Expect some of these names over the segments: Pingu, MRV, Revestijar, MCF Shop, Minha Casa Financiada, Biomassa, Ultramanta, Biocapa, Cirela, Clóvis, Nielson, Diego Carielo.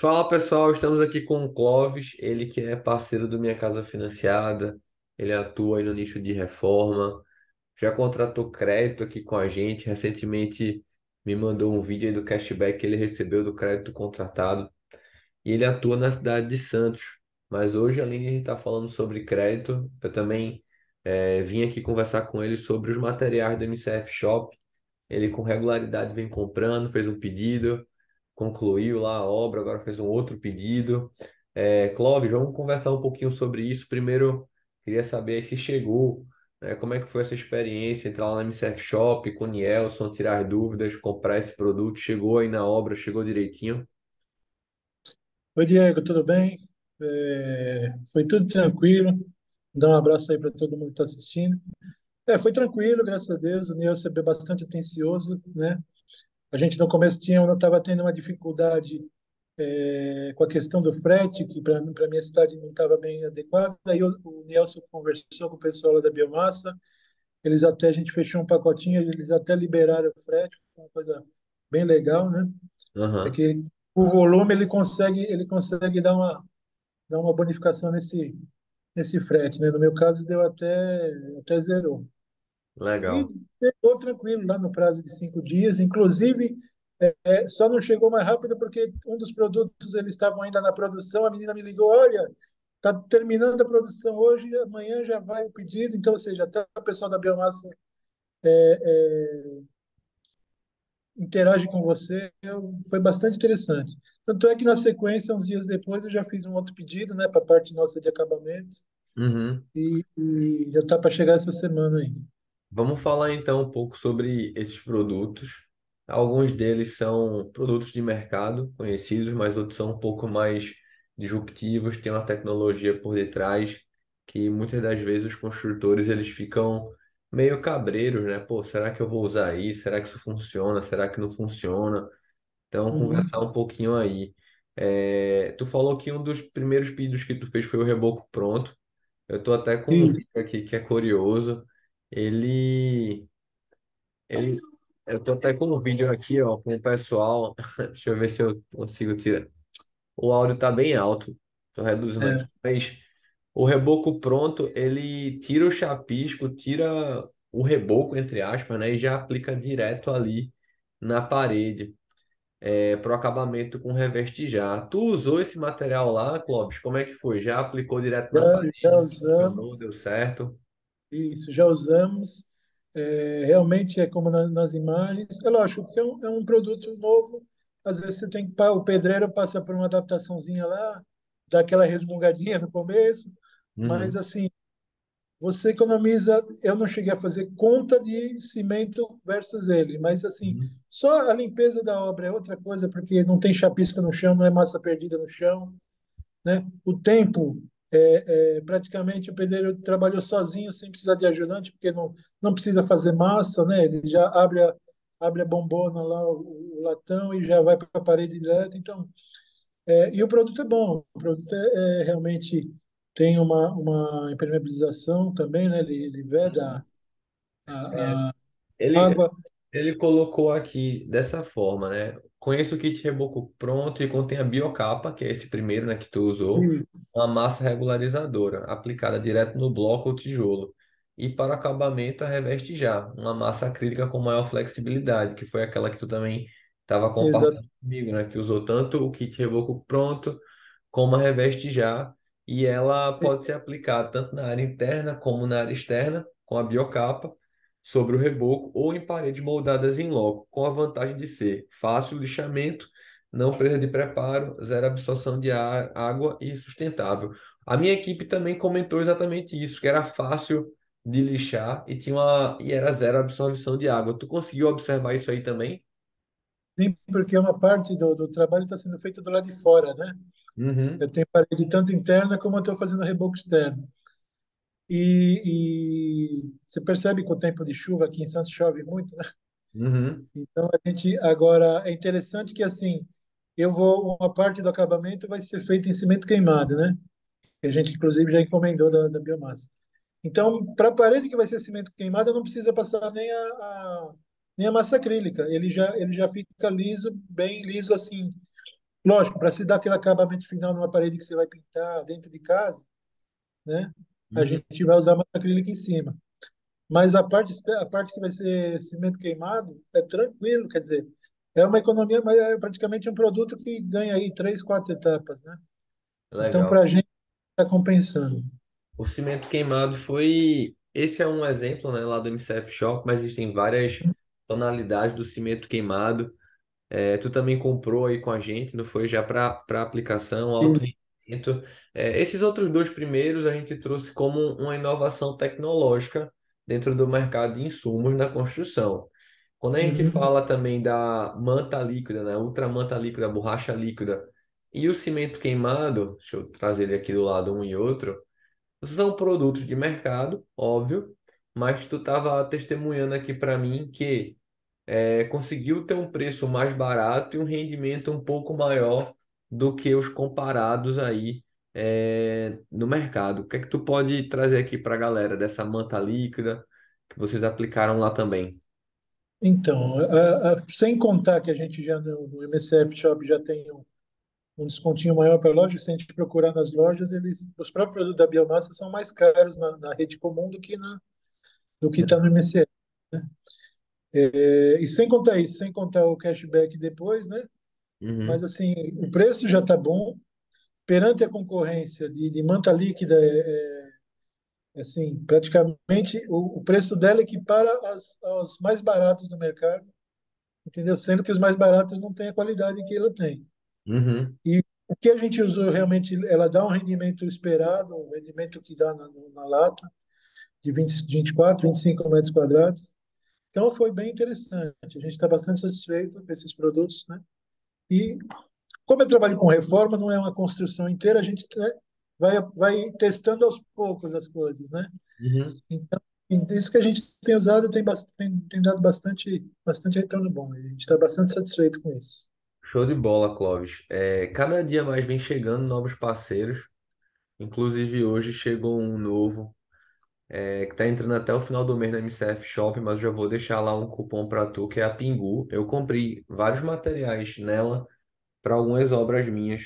Fala pessoal, estamos aqui com o Clóvis, ele que é parceiro do Minha Casa Financiada, ele atua aí no nicho de reforma, já contratou crédito aqui com a gente, recentemente me mandou um vídeo aí do cashback que ele recebeu do crédito contratado, e ele atua na cidade de Santos, mas hoje além de a gente estar falando sobre crédito, eu também vim aqui conversar com ele sobre os materiais do MCF Shop. Ele com regularidade vem comprando, fez um pedido, concluiu lá a obra, agora fez um outro pedido. Clóvis, vamos conversar um pouquinho sobre isso. Primeiro, queria saber se chegou, né, como é que foi essa experiência, entrar lá na MCF Shop com o Nielson, tirar dúvidas, comprar esse produto, chegou aí na obra, chegou direitinho? Oi, Diego, tudo bem? Foi tudo tranquilo. Dá um abraço aí para todo mundo que está assistindo. Foi tranquilo, graças a Deus, o Nielson é bastante atencioso, né? A gente no começo estava tendo uma dificuldade com a questão do frete, que para a minha cidade não estava bem adequada. Aí o Nielson conversou com o pessoal lá da Biomassa, a gente fechou um pacotinho, eles até liberaram o frete, uma coisa bem legal, né? Uhum. É que o volume ele consegue dar uma bonificação nesse frete, né? No meu caso deu até zerou. Legal. E chegou tranquilo lá no prazo de 5 dias, inclusive só não chegou mais rápido porque um dos produtos eles estavam ainda na produção, a menina me ligou, olha, tá terminando a produção hoje, amanhã já vai o pedido, então, ou seja, até o pessoal da Biomassa interage com você, foi bastante interessante. Tanto é que na sequência, uns dias depois, eu já fiz um outro pedido, né, para a parte nossa de acabamento, uhum. E já está para chegar essa semana ainda. Vamos falar então um pouco sobre esses produtos. Alguns deles são produtos de mercado conhecidos, mas outros são um pouco mais disruptivos, tem uma tecnologia por detrás que muitas das vezes os construtores eles ficam meio cabreiros, né? Pô, será que eu vou usar isso? Será que isso funciona? Será que não funciona? Então, uhum. Conversar um pouquinho aí. Tu falou que um dos primeiros pedidos que tu fez foi o reboco pronto. Eu tô até com um vídeo aqui que é curioso. Eu tô até com um vídeo aqui, ó, com o pessoal. Deixa eu ver se eu consigo tirar. O áudio tá bem alto, tô reduzindo aqui, mas o reboco pronto, ele tira o chapisco, tira o reboco, entre aspas, né, e já aplica direto ali na parede, pro acabamento com revestijar. Tu usou esse material lá, Clóvis? Como é que foi? Já aplicou direto na parede? Já usamos. Deu certo? Isso, já usamos. Realmente é como nas imagens. É lógico que é um produto novo. Às vezes você tem que... O pedreiro passa por uma adaptaçãozinha lá, dá aquela resmungadinha no começo. Uhum. Mas, assim, você economiza... Eu não cheguei a fazer conta de cimento versus ele. Mas, assim, uhum. Só a limpeza da obra é outra coisa, porque não tem chapisco no chão, não é massa perdida no chão, né? O tempo... praticamente o pedreiro trabalhou sozinho sem precisar de ajudante, porque não precisa fazer massa, né? Ele já abre a bombona lá, o latão, e já vai para a parede direta. Então, e o produto é bom, o produto realmente tem uma impermeabilização também, né? Ele veda a água. Ele colocou aqui dessa forma, né? Conheço o kit reboco pronto e contém a biocapa, que é esse primeiro, né, que tu usou, uma massa regularizadora, aplicada direto no bloco ou tijolo. E para acabamento, a revestijar, uma massa acrílica com maior flexibilidade, que foi aquela que tu também estava compartilhando comigo, né? Que usou tanto o kit reboco pronto como a revestijar. E ela pode ser aplicada tanto na área interna como na área externa, com a biocapa, sobre o reboco ou em paredes moldadas em loco, com a vantagem de ser fácil o lixamento, não precisa de preparo, zero absorção de água e sustentável. A minha equipe também comentou exatamente isso, que era fácil de lixar e era zero absorção de água. Tu conseguiu observar isso aí também? Sim, porque uma parte do trabalho está sendo feita do lado de fora, né? Uhum. Eu tenho parede tanto interna como eu estou fazendo reboco externo. E você percebe que o tempo de chuva aqui em Santos chove muito, né? Uhum. Então a gente agora é interessante que assim uma parte do acabamento vai ser feita em cimento queimado, né? Que a gente inclusive já encomendou da Biomassa. Então para a parede que vai ser cimento queimado não precisa passar nem a massa acrílica, ele já fica liso, bem liso assim. Lógico, para se dar aquele acabamento final numa parede que você vai pintar dentro de casa, né? A gente vai usar massa acrílica em cima. Mas a parte que vai ser cimento queimado é tranquilo, quer dizer, é uma economia, mas é praticamente um produto que ganha aí 3, 4 etapas, né? Legal. Então, para a gente, está compensando. O cimento queimado foi... Esse é um exemplo, né, lá do MCF Shop, mas existem várias tonalidades do cimento queimado. Tu também comprou aí com a gente, não foi? Já para aplicação, alto rendimento. Esses outros dois primeiros a gente trouxe como uma inovação tecnológica dentro do mercado de insumos na construção. Quando a gente fala também da manta líquida, né? Ultramanta líquida, borracha líquida e o cimento queimado, deixa eu trazer ele aqui do lado um e outro, são produtos de mercado, óbvio, mas tu estava testemunhando aqui para mim que conseguiu ter um preço mais barato e um rendimento um pouco maior do que os comparados aí no mercado. O que é que tu pode trazer aqui para a galera dessa manta líquida que vocês aplicaram lá também? Então, sem contar que a gente já no MCF Shop já tem um descontinho maior para a loja. Se a gente procurar nas lojas, os próprios produtos da Biomassa são mais caros na rede comum do que está no MCF, né? E sem contar isso, sem contar o cashback depois, né? Mas assim, o preço já está bom. Perante a concorrência de manta líquida, assim, praticamente o preço dela equipara aos mais baratos do mercado, entendeu? Sendo que os mais baratos não têm a qualidade que ela tem. E o que a gente usou realmente, ela dá um rendimento esperado, um rendimento que dá na lata, de 24, 25 metros quadrados. Então foi bem interessante, a gente está bastante satisfeito com esses produtos, né? E como eu trabalho com reforma, não é uma construção inteira, a gente vai testando aos poucos as coisas, né? Então, isso que a gente tem usado tem dado bastante retorno bom. A gente está bastante satisfeito com isso. Show de bola, Clóvis. Cada dia mais vem chegando novos parceiros. Inclusive, hoje chegou um novo que está entrando até o final do mês na MCF Shop, mas eu já vou deixar lá um cupom para tu, que é a Pingu. Eu comprei vários materiais nela para algumas obras minhas,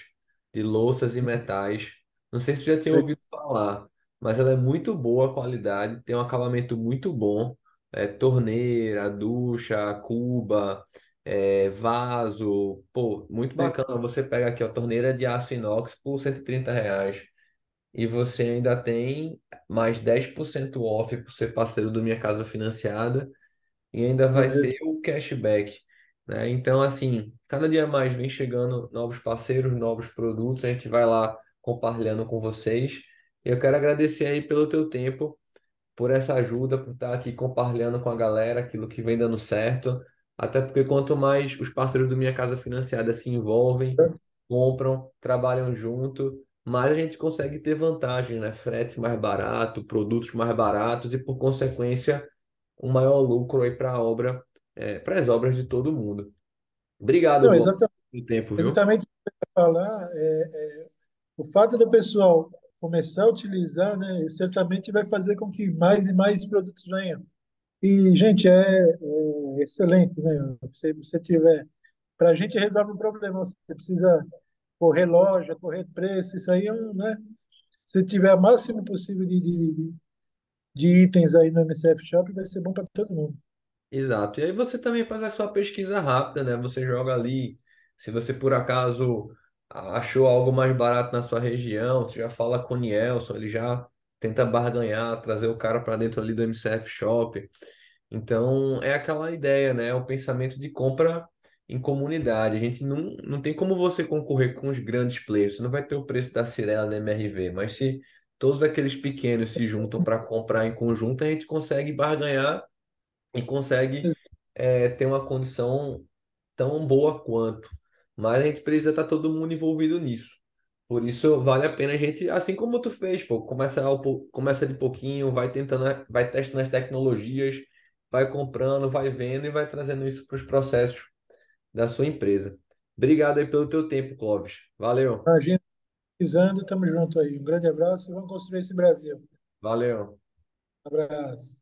de louças e metais. Não sei se já tinha ouvido falar, mas ela é muito boa a qualidade, tem um acabamento muito bom. Torneira, ducha, cuba, vaso. Pô, muito bacana. Você pega aqui, ó, torneira de aço inox por R$130. E você ainda tem mais 10% off por ser parceiro do Minha Casa Financiada. E ainda vai ter o cashback, né? Então, assim, cada dia mais vem chegando novos parceiros, novos produtos. A gente vai lá compartilhando com vocês. Eu quero agradecer aí pelo teu tempo, por essa ajuda, por estar aqui compartilhando com a galera aquilo que vem dando certo, até porque quanto mais os parceiros do Minha Casa Financiada se envolvem, compram, trabalham junto, mais a gente consegue ter vantagem, né? Frete mais barato, produtos mais baratos e, por consequência, um maior lucro aí para a obra, para as obras de todo mundo. Obrigado pelo tempo, viu? Exatamente o que eu ia falar, o fato do pessoal começar a utilizar, né, certamente vai fazer com que mais e mais produtos venham. E, gente, é excelente, né? Se você tiver... Para a gente resolve um problema, você precisa correr loja, correr preço, isso aí é né? Se tiver o máximo possível de itens aí no MCF Shop, vai ser bom para todo mundo. Exato. E aí você também faz a sua pesquisa rápida, né? Você joga ali, se você por acaso achou algo mais barato na sua região, você já fala com o Nielson, ele já tenta barganhar, trazer o cara para dentro ali do MCF Shop. Então, é aquela ideia, né? O pensamento de compra em comunidade. A gente não tem como você concorrer com os grandes players. Você não vai ter o preço da Cirela, da MRV, mas se todos aqueles pequenos se juntam para comprar em conjunto, a gente consegue barganhar e consegue ter uma condição tão boa quanto. Mas a gente precisa estar todo mundo envolvido nisso. Por isso, vale a pena a gente, assim como tu fez, pô, começa de pouquinho, vai tentando, vai testando as tecnologias, vai comprando, vai vendo e vai trazendo isso para os processos da sua empresa. Obrigado aí pelo teu tempo, Clóvis. Valeu. A gente precisando, estamos juntos aí. Um grande abraço e vamos construir esse Brasil. Valeu. Um abraço.